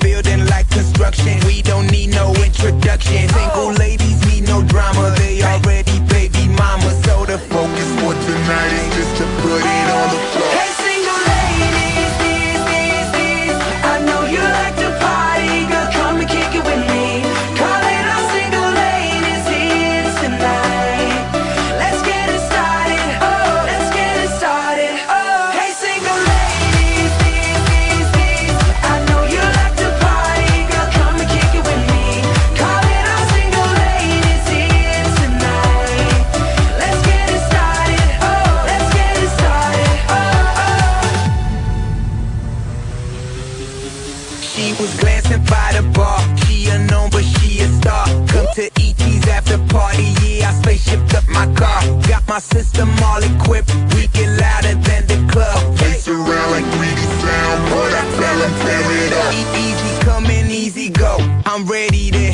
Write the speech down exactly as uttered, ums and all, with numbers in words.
building like construction. We don't need no introduction. Single ladies need no drama, they already baby mama. So the focus for tonight is just to put it on the floor. Hey single ladies, these, these, these, I know you like to party, girl, come and kick it with me. Call it all single ladies here tonight. Let's get it started, oh, let's get it started, oh. Hey single ladies, these, these, these, I know you like to party, girl, come and kick it with me. Call it all single ladies here tonight. Let's get it started, oh, let's get it started, oh, oh. She was glancing by the bar, she unknown but she a star. Come to E T's after party, yeah, I spaceshiped up my car. Got my system all equipped, we get louder than the club. Face around like greedy sound, but I tell 'em tear it up. Eat easy, come in easy, go, I'm ready to